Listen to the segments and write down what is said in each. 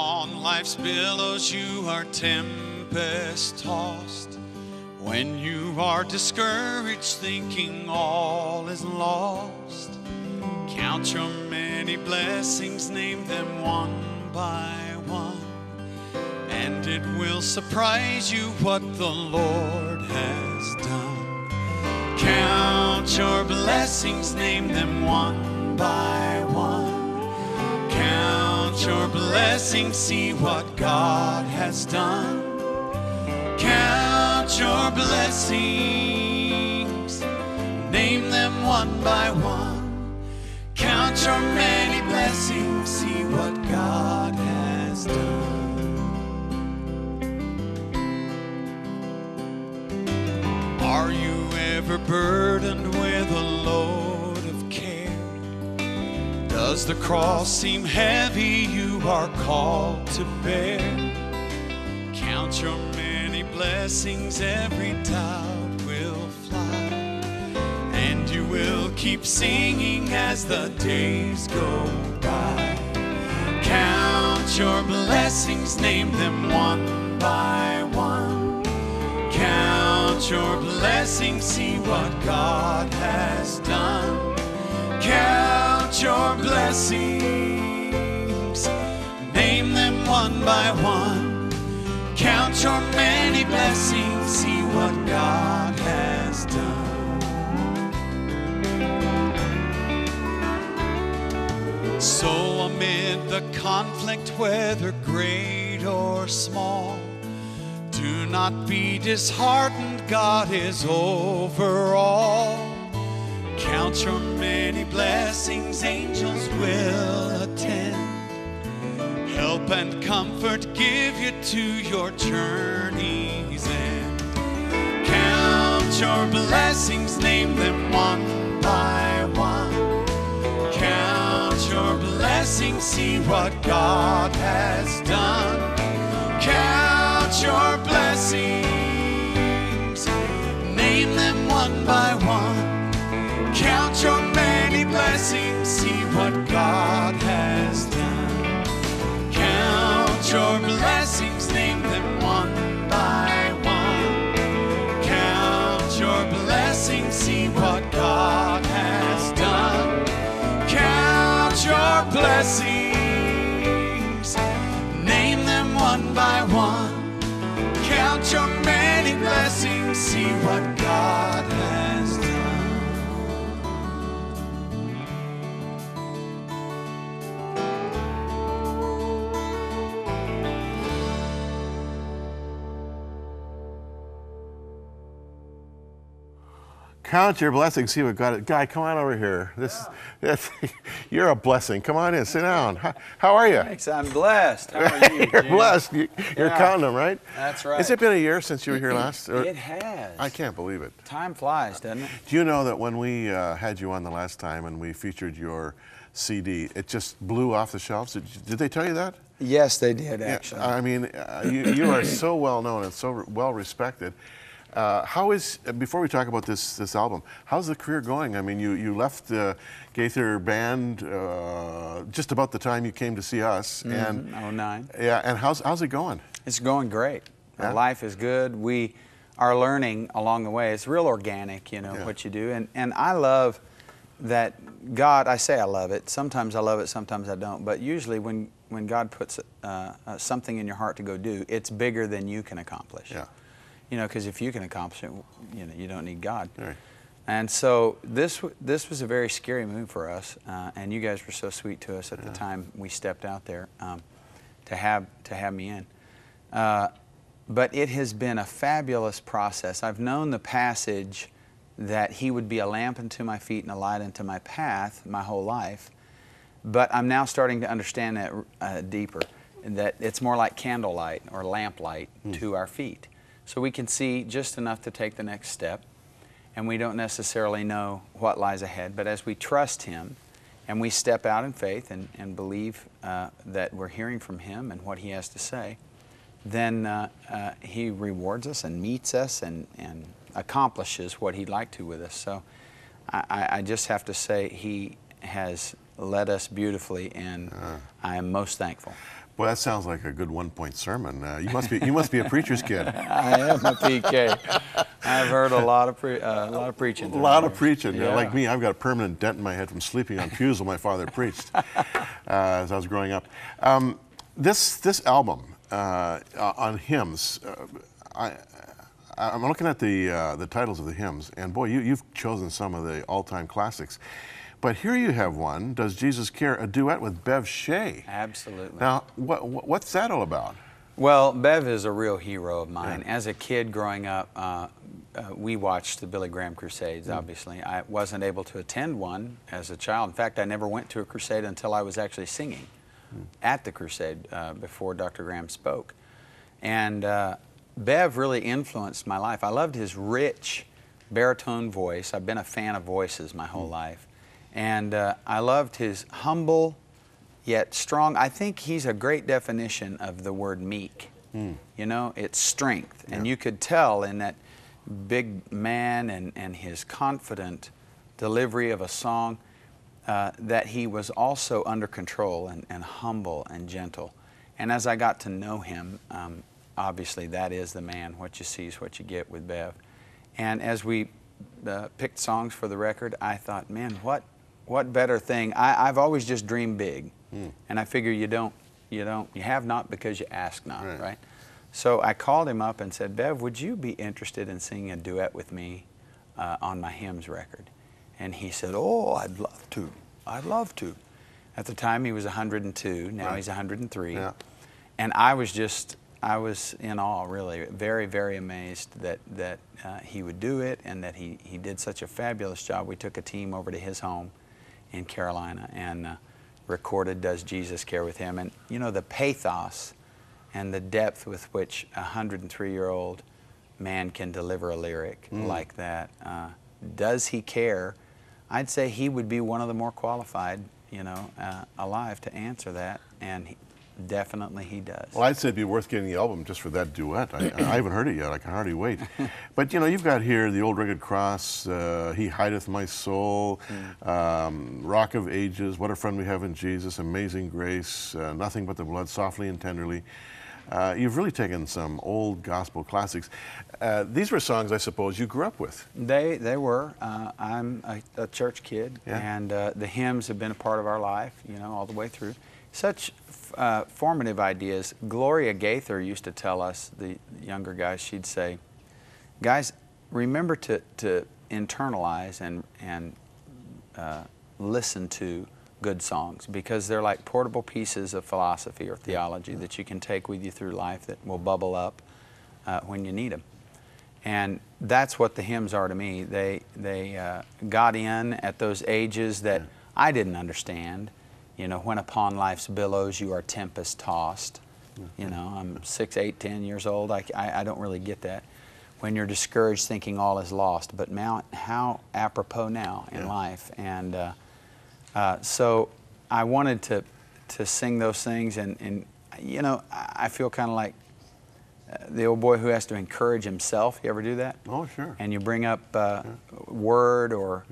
upon life's billows you are tempest tossed. When you are discouraged, thinking all is lost, count your many blessings, name them one by one, and it will surprise you what the Lord has done. Count your blessings, name them one by one. Count your blessings, see what God has done. Count your blessings, name them one by one. Count your many blessings, see what God has done. Are you ever burdened with a load of care? Does the cross seem heavy you are called to bear? Count your many blessings, every doubt will fly, and you will keep singing as the days go by. Count your blessings, name them one by one. Count your blessings, see what God has done. Count your blessings, name them one by one. Count your many blessings, see what God has done. So amid the conflict, whether great or small, do not be disheartened, God is over all. Count your many blessings, angels will attend, help and comfort give you to your journey's end. Count your blessings, name them one by one. Count your blessings, see what God has done. Count your blessings, name them one by one. Count your many blessings, see what God has done. Count your blessings, name them one by one. Count your blessings, see what God has done. Count your blessings, name them one by one. Count your many blessings, see what God has done. Count your blessings, see what God has. Guy, come on over here. You're a blessing. Come on in, sit down. How are you? Thanks, I'm blessed. How are you, You're Jim? Blessed. You're counting them, right? That's right. Has it been a year since you were here last? It has. I can't believe it. Time flies, doesn't it? Do you know that when we had you on the last time and we featured your CD, it just blew off the shelves? Did they tell you that? Yes, they did, actually. Yeah, I mean, you are so well known and so well respected. Before we talk about this album, how's the career going? I mean, you left the Gaither Band just about the time you came to see us. Mm-hmm. And 09. Yeah, and how's it going? It's going great. Yeah. Our life is good. We are learning along the way. It's real organic, you know, what you do. And I love that God, I say I love it. Sometimes I love it, sometimes I don't. But usually when God puts something in your heart to go do, it's bigger than you can accomplish. Yeah. You know, because if you can accomplish it, you know, you don't need God. Right. And so this was a very scary move for us, and you guys were so sweet to us at the time we stepped out there to have me in. But it has been a fabulous process. I've known the passage that He would be a lamp unto my feet and a light unto my path my whole life, but I'm now starting to understand that deeper, that it's more like candlelight or lamplight to our feet. So we can see just enough to take the next step, and we don't necessarily know what lies ahead, but as we trust Him and we step out in faith and believe that we're hearing from Him and what He has to say, then He rewards us and meets us and accomplishes what He'd like to with us. So I just have to say He has led us beautifully, and I am most thankful. Well, that sounds like a good one-point sermon. You must be a preacher's kid. I am a PK. I've heard a lot of preaching. A lot of preaching. Yeah. Like me, I've got a permanent dent in my head from sleeping on pews when my father preached as I was growing up. This album on hymns, I'm looking at the titles of the hymns, and boy, you've chosen some of the all-time classics. But here you have one, Does Jesus Care?, a duet with Bev Shea. Absolutely. Now, what's that all about? Well, Bev is a real hero of mine. Yeah. As a kid growing up, we watched the Billy Graham Crusades, obviously. I wasn't able to attend one as a child. In fact, I never went to a crusade until I was actually singing at the crusade before Dr. Graham spoke. And Bev really influenced my life. I loved his rich baritone voice. I've been a fan of voices my whole life. And I loved his humble yet strong. I think he's a great definition of the word meek. You know, it's strength. And you could tell in that big man and his confident delivery of a song that he was also under control and humble and gentle. And as I got to know him, obviously that is the man. What you see is what you get with Bev. And as we picked songs for the record, I thought, man, what better thing? I've always just dreamed big, and I figure you have not because you ask not, right? So I called him up and said, Bev, would you be interested in singing a duet with me on my hymns record? And he said, oh, I'd love to. I'd love to. At the time, he was 102. Now he's 103. Yeah. And I was in awe, really, very, very amazed that he would do it and that he did such a fabulous job. We took a team over to his home in Carolina and recorded Does Jesus Care with him. And, you know, the pathos and the depth with which a 103-year-old man can deliver a lyric like that. Does he care? I'd say he would be one of the more qualified, you know, alive to answer that. And definitely he does. Well, I'd say it'd be worth getting the album just for that duet. I haven't heard it yet. I can hardly wait. But, you know, you've got here The Old Rugged Cross, He Hideth My Soul, Rock of Ages, What a Friend We Have in Jesus, Amazing Grace, Nothing But the Blood, Softly and Tenderly. You've really taken some old gospel classics. These were songs, I suppose, you grew up with. They were. I'm a church kid, and the hymns have been a part of our life, you know, all the way through. Such formative ideas. Gloria Gaither used to tell us, the younger guys, she'd say, guys, remember to internalize and listen to good songs, because they're like portable pieces of philosophy or theology that you can take with you through life that will bubble up when you need them. And that's what the hymns are to me. They got in at those ages that I didn't understand. You know, when upon life's billows you are tempest tossed. You know, I'm 6, 8, 10 years old. I don't really get that. When you're discouraged, thinking all is lost. But now, how apropos now in life. And so I wanted to sing those things. And you know, I feel kind of like the old boy who has to encourage himself. You ever do that? Oh, sure. And you bring up word or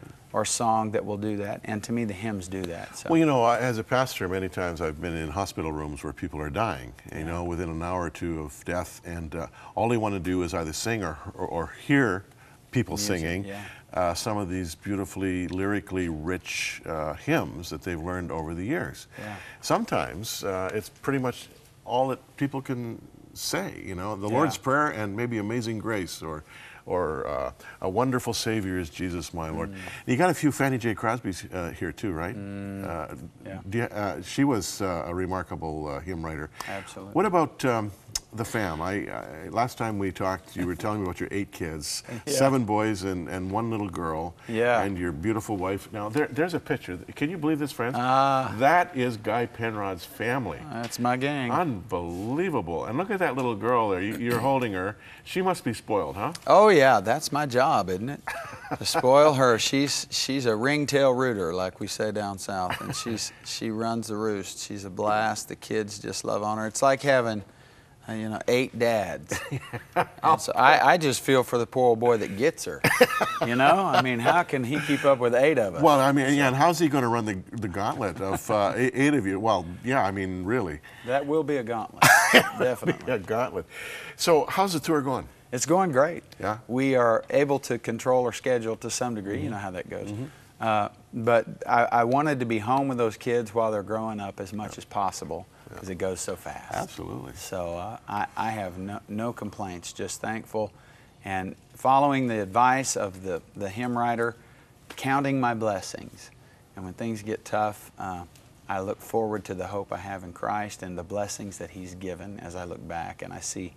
song that will do that, and to me the hymns do that. So. Well, you know, as a pastor, many times I've been in hospital rooms where people are dying, you know, within an hour or two of death, and all they want to do is either sing or hear people singing some of these beautifully, lyrically rich hymns that they've learned over the years. Yeah. Sometimes it's pretty much all that people can say, you know, the Lord's Prayer and maybe Amazing Grace, or a wonderful Savior is Jesus, my Lord. You got a few Fanny J. Crosby's here too, right? She was a remarkable hymn writer. Absolutely. What about the fam? I last time we talked, you were telling me about your 8 kids, 7 boys and 1 little girl, and your beautiful wife. Now, there's a picture. Can you believe this, friends? That is Guy Penrod's family. That's my gang. Unbelievable. And look at that little girl there. You're holding her. She must be spoiled, huh? Oh, yeah, that's my job, isn't it? To spoil her. She's a ringtail rooter, like we say down south, and she runs the roost. She's a blast. The kids just love on her. It's like having you know, 8 dads. And so I just feel for the poor old boy that gets her. You know, I mean, how can he keep up with 8 of us? Well, I mean, yeah, and how's he going to run the gauntlet of 8 of you? Well, yeah, I mean, really. That will be a gauntlet. Definitely a gauntlet. So, how's the tour going? It's going great. Yeah. We are able to control our schedule to some degree. Mm-hmm. You know how that goes. Mm-hmm. But I wanted to be home with those kids while they're growing up as much as possible, because it goes so fast. Absolutely. So I have no complaints, just thankful. And following the advice of the hymn writer, counting my blessings. And when things get tough, I look forward to the hope I have in Christ and the blessings that He's given as I look back and I see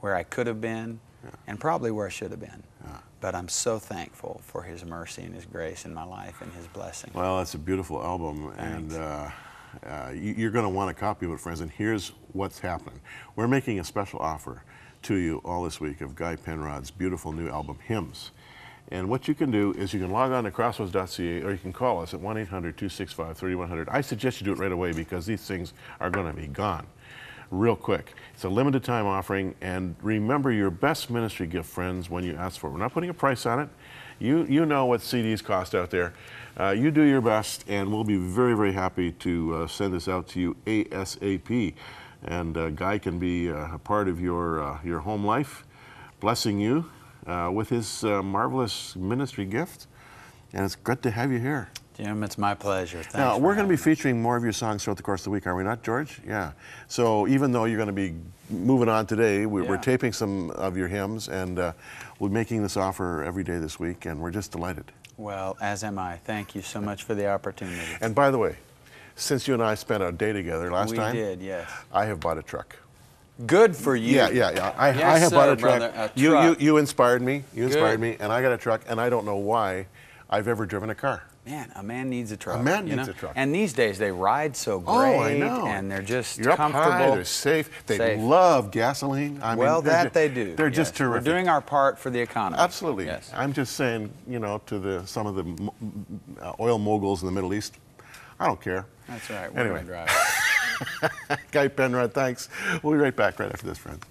where I could have been and probably where I should have been. Yeah. But I'm so thankful for His mercy and His grace in my life and His blessing. Well, that's a beautiful album. Thanks. And you're going to want a copy of it, friends. And here's what's happening. We're making a special offer to you all this week of Guy Penrod's beautiful new album, Hymns. And what you can do is you can log on to crossroads.ca or you can call us at 1-800-265-3100. I suggest you do it right away, because these things are going to be gone real quick. It's a limited time offering, and remember your best ministry gift, friends, when you ask for it. We're not putting a price on it. You know what CDs cost out there. You do your best, and we'll be very, very happy to send this out to you ASAP. And Guy can be a part of your home life, blessing you with his marvelous ministry gift. And it's great to have you here. Jim, it's my pleasure. Thanks. Now, we're going to be featuring more of your songs throughout the course of the week, are we not, George? Yeah. So even though you're going to be moving on today, we're taping some of your hymns, and we're making this offer every day this week, and we're just delighted. Well, as am I. Thank you so much for the opportunity. And by the way, since you and I spent a day together last time, we did, yes. I have bought a truck. Good for you. Yeah, yeah, yeah. I have bought a truck. Brother, a truck. You inspired me. You inspired me, and I got a truck, and I don't know why I've ever driven a car. Man, a man needs a truck. A man needs a truck. And these days they ride so great. Oh, I know. And they're just comfortable. Up high, they're safe. They love gasoline. I mean, that they do. They're just terrific. We're doing our part for the economy. Absolutely. Yes. I'm just saying, you know, to some of the oil moguls in the Middle East, I don't care. That's right. We're anyway. Gonna drive. Guy Penrod, thanks. We'll be right back right after this, friends.